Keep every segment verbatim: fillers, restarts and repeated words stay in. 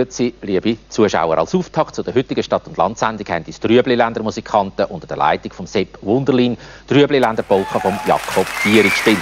Grüezi, liebe Zuschauer. Als Auftakt zu der heutigen Stadt- und Landsendung haben uns die Rüebliländer Musikanten unter der Leitung von Sepp Wunderlin die Rüebliländer Polka von Jakob Dierig gespielt.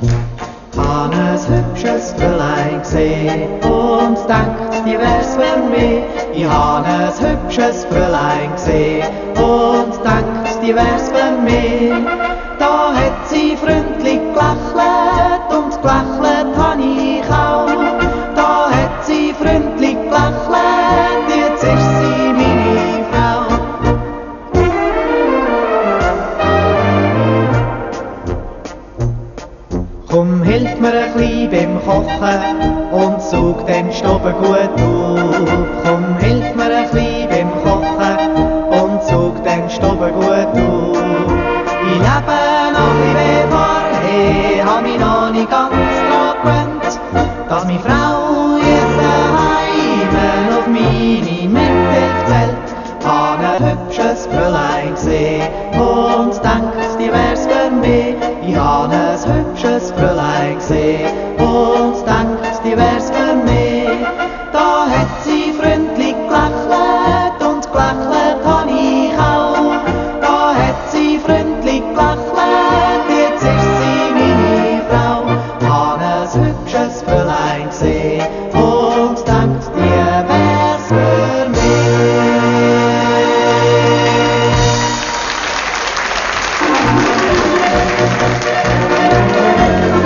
Ich habe ein hübsches Brüllein gesehen und denkt, die wär's für mich. Ich habe sie freundlich gelächelt und gelächelt habe ich auch. Da hat sie freundlich gelächelt, jetzt ist sie meine Frau. Habe ein hübsches Fräulein gesehen und denkt, die wär's für mich. Thank you.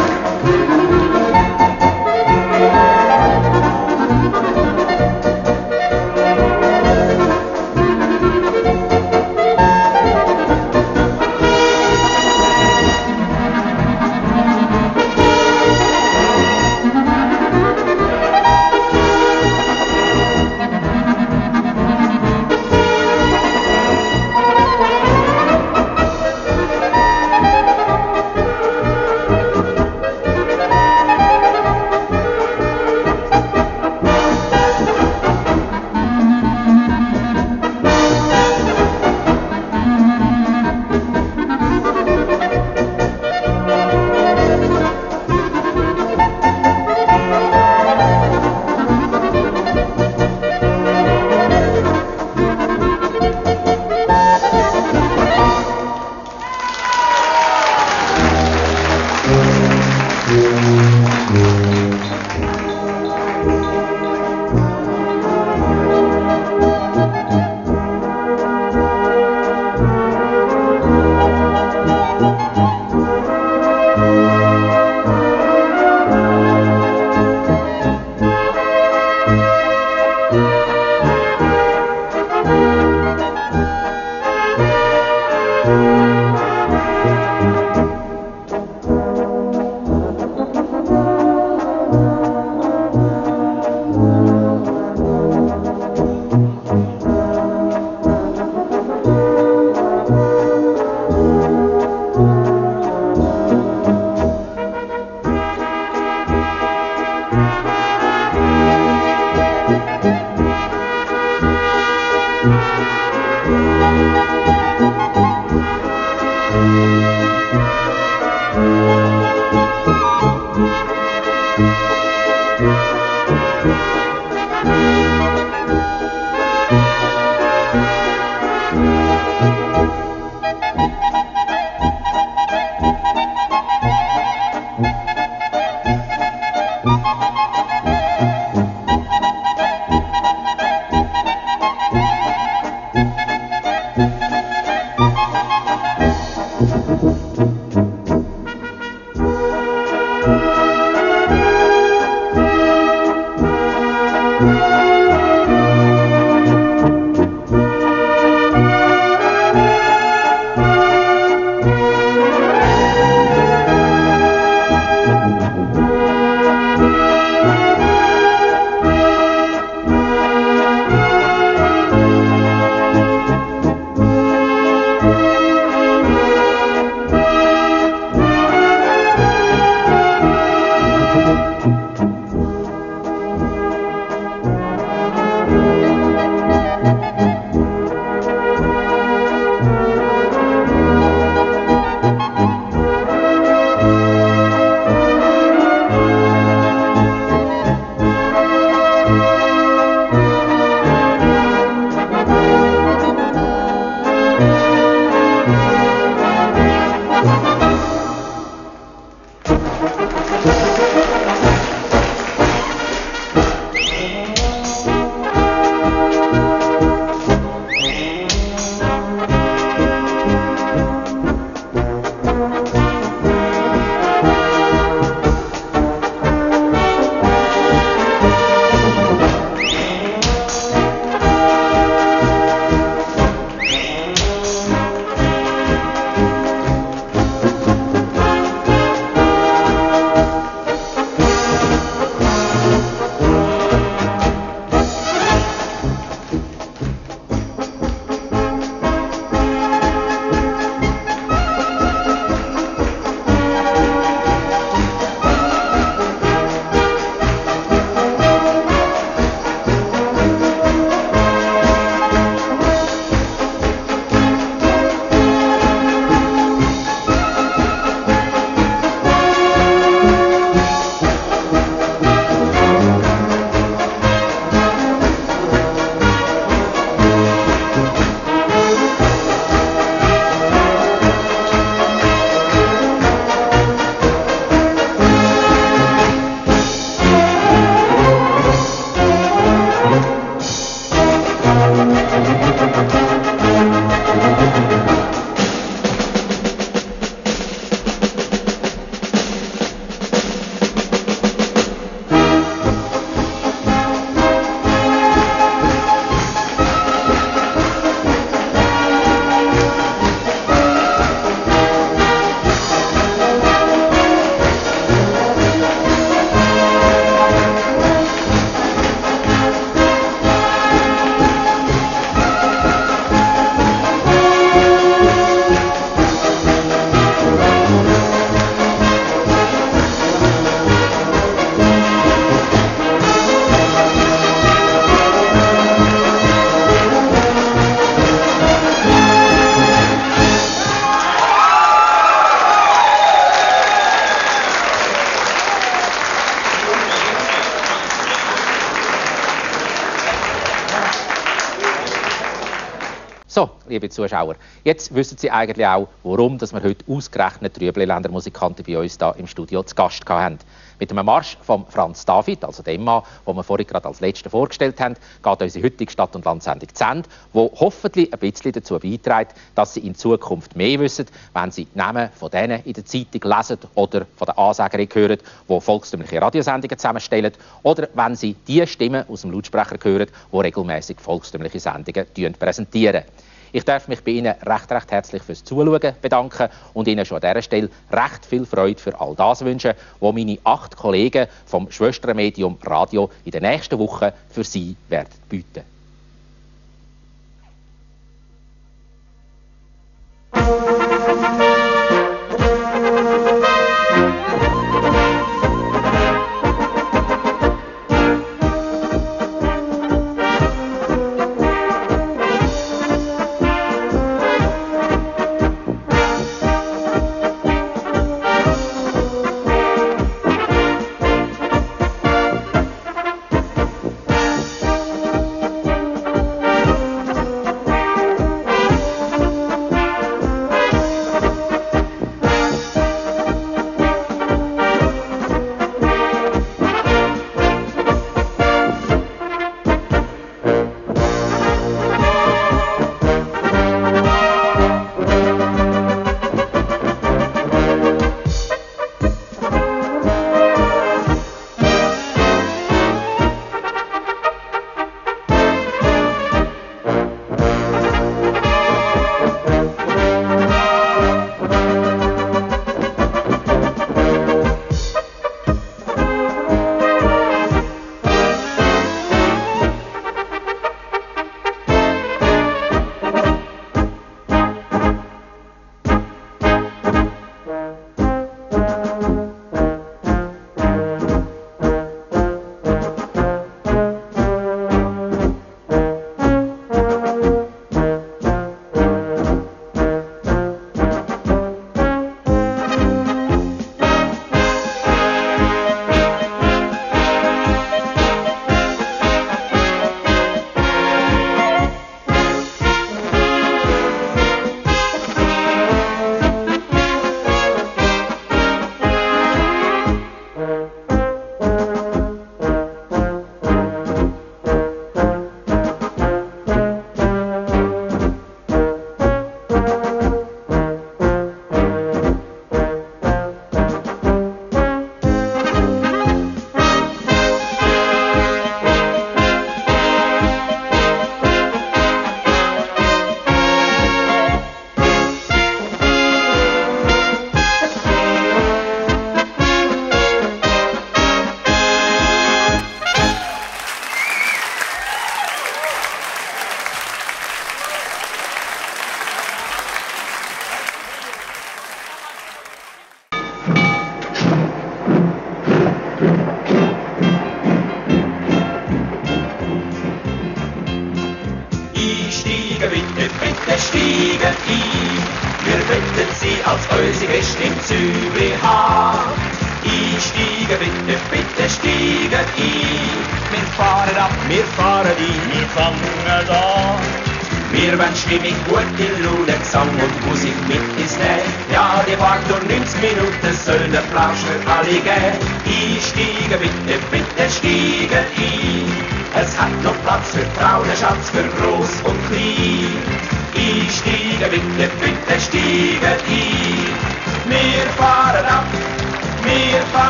So, liebe Zuschauer, jetzt wissen Sie eigentlich auch, warum dass wir heute ausgerechnet Rüebliländer Musikanten bei uns hier im Studio zu Gast hatten. Mit einem Marsch von Franz David, also dem Mann, den wir vorhin gerade als Letzten vorgestellt haben, geht unsere heutige Stadt- und Landsendung zu Ende, die hoffentlich ein bisschen dazu beiträgt, dass Sie in Zukunft mehr wissen, wenn Sie die Namen von denen in der Zeitung lesen oder von der Ansagerin hören, die volkstümliche Radiosendungen zusammenstellen, oder wenn Sie die Stimmen aus dem Lautsprecher hören, die regelmäßig volkstümliche Sendungen präsentieren. Ich darf mich bei Ihnen recht, recht herzlich fürs Zuschauen bedanken und Ihnen schon an dieser Stelle recht viel Freude für all das wünschen, was meine acht Kollegen vom Schwestermedium Radio in der nächsten Woche für Sie werden bieten.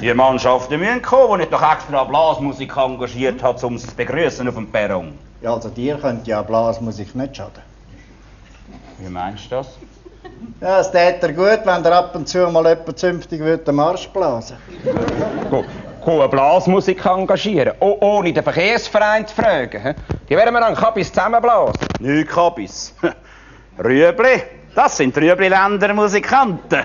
Die Mannschaften müssen kommen, die ich doch extra Blasmusik engagiert habe, um sie zu begrüßen auf dem Perron. Ja, also dir könnte ja Blasmusik nicht schaden. Wie meinst du das? Ja, es täte gut, wenn der ab und zu mal jemand zünftig den Marsch blasen würde. Eine Blasmusik engagieren, oh, ohne den Verkehrsverein zu fragen. Die werden wir an Kabis zusammenblasen. Nicht Kabis. Rüebli, das sind Rüebliländer Musikanten.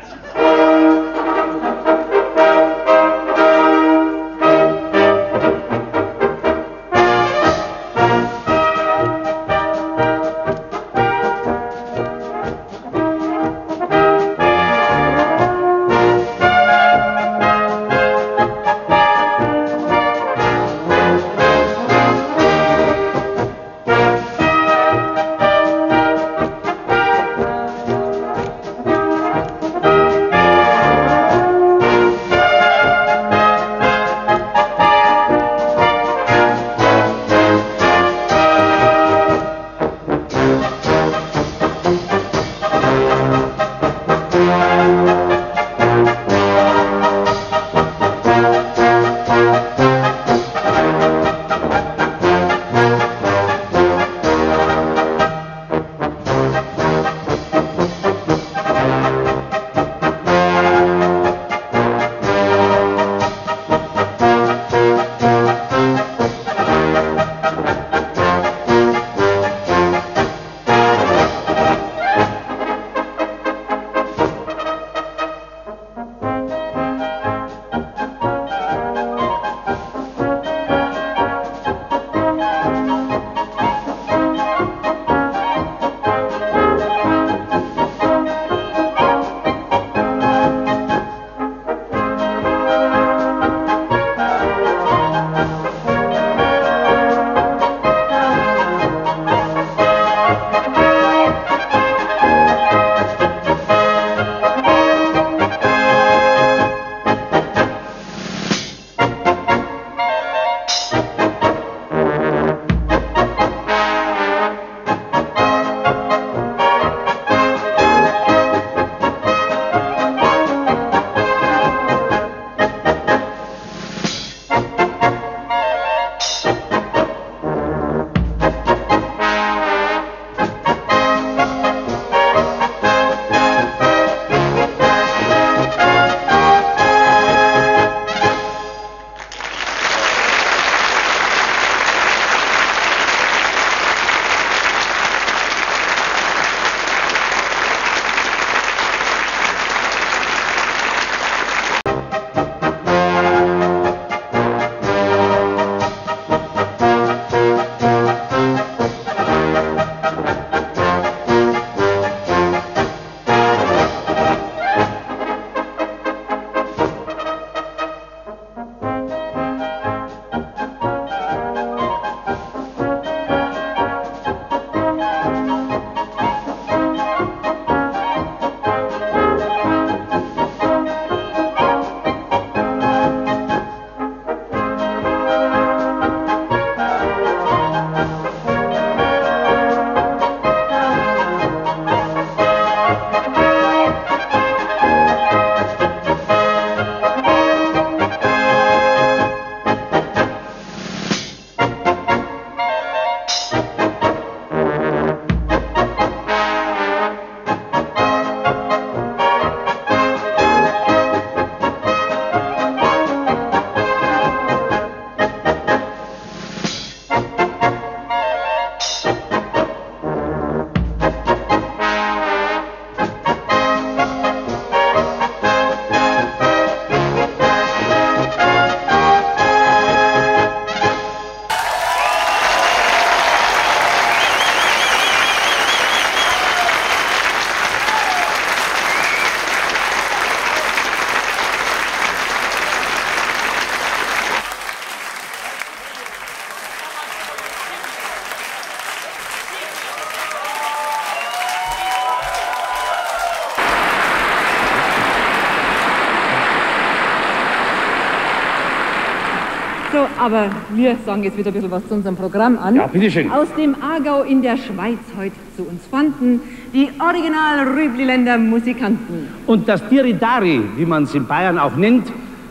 Aber wir sagen jetzt wieder ein bisschen was zu unserem Programm an. Ja, bitteschön. Aus dem Aargau in der Schweiz heute zu uns fanden die original Rüebliländer Musikanten. Und das Diridari, wie man es in Bayern auch nennt,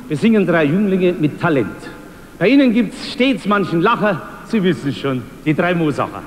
besingen drei Jünglinge mit Talent. Bei ihnen gibt es stets manchen Lacher, Sie wissen es schon, die drei Mosacher.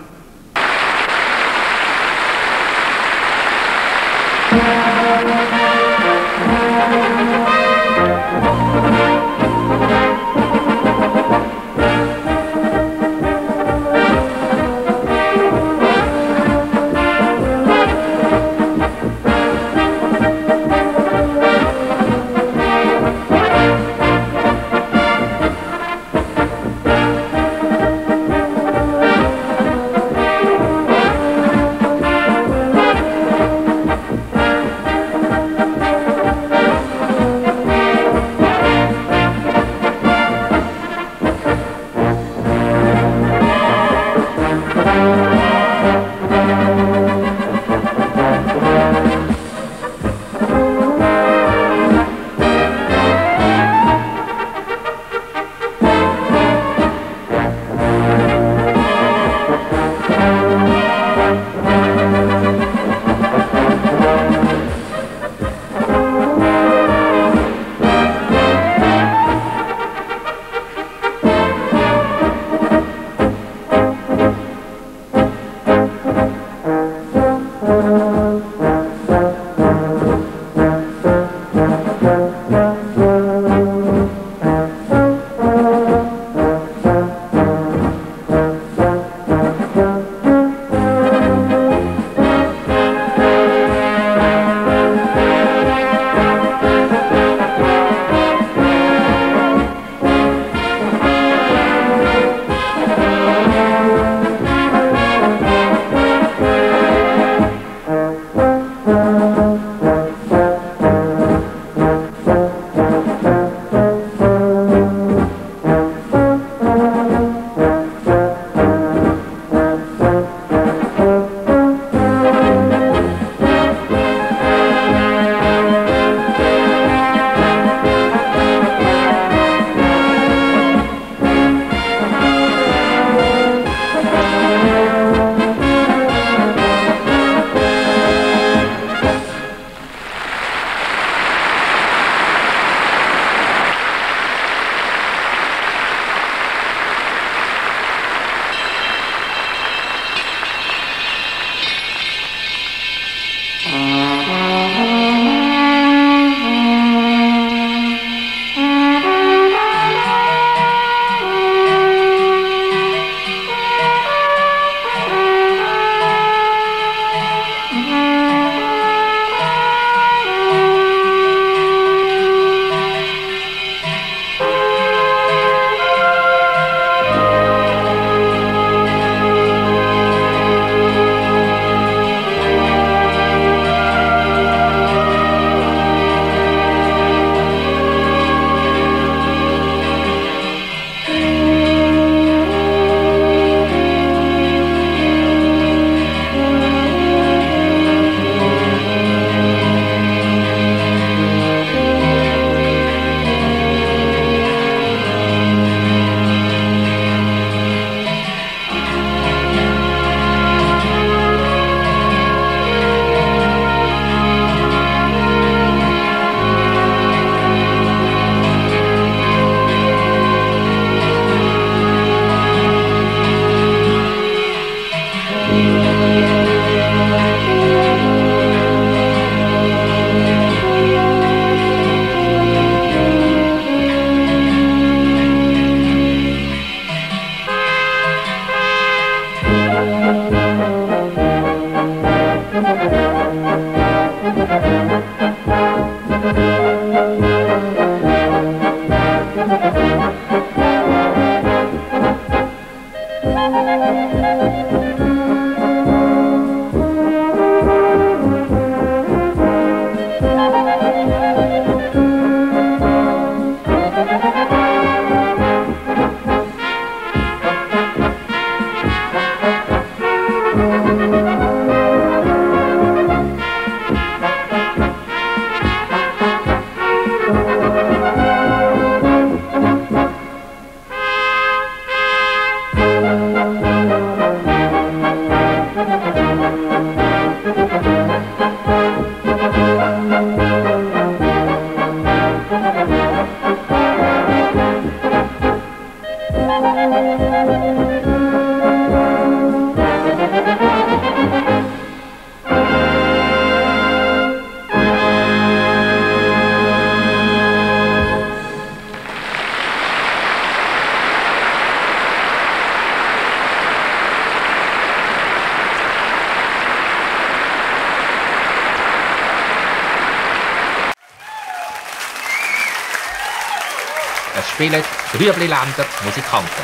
spielen die Rüebliländer Musikanten.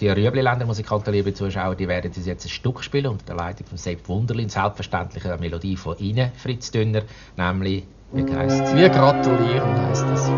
Die Rüebliländer Musikanten, liebe Zuschauer, die werden uns jetzt ein Stück spielen unter der Leitung von Sepp Wunderlin, selbstverständlich eine Melodie von Ihnen, Fritz Dünner, nämlich, wie heisst es? Wir gratulieren, heisst es.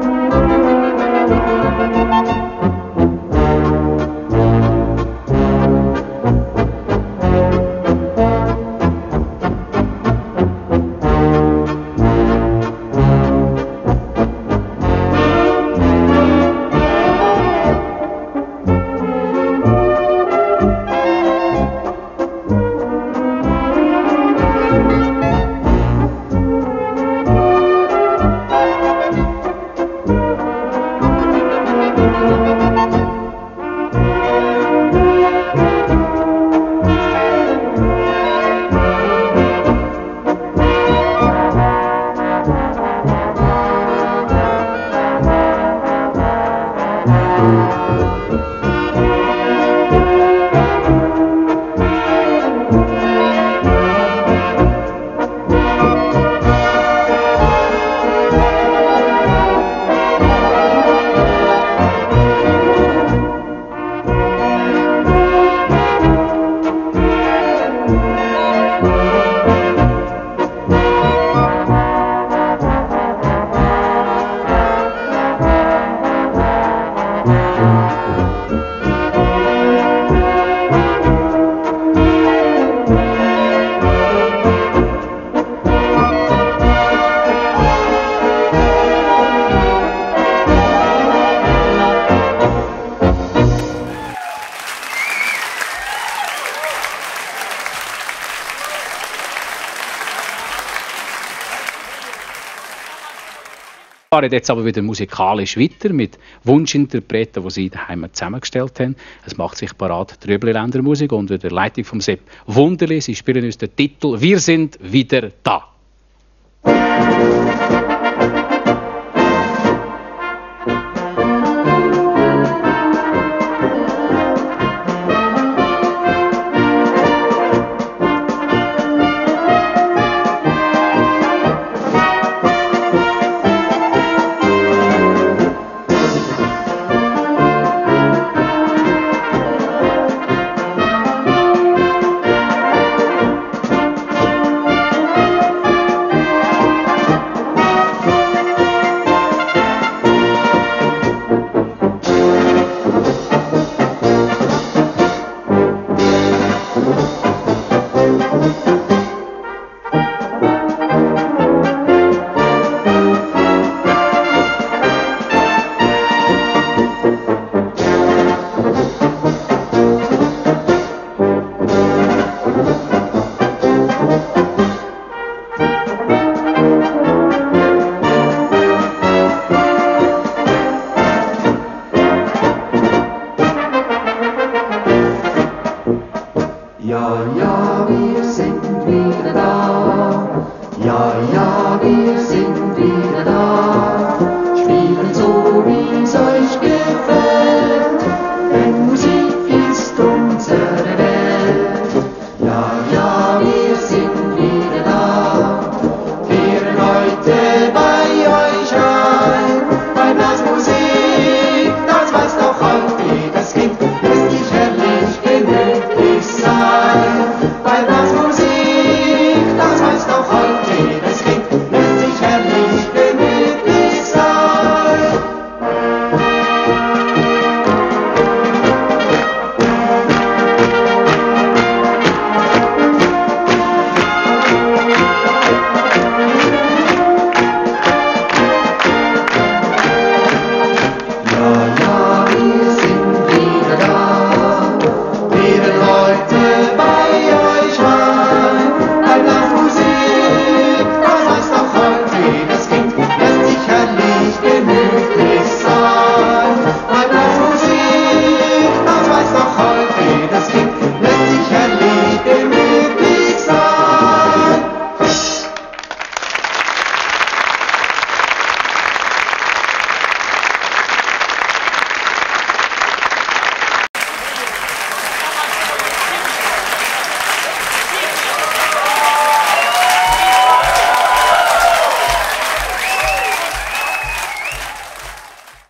Thank you. Wir fahren jetzt aber wieder musikalisch weiter mit Wunschinterpreten, die sie daheim zusammengestellt haben. Es macht sich parat die Rüebliländer Musik unter der Leitung von Sepp Wunderlin. Sie spielen uns den Titel «Wir sind wieder da». Musik ist unsere Welt. Ja, ja, wir sind wieder da.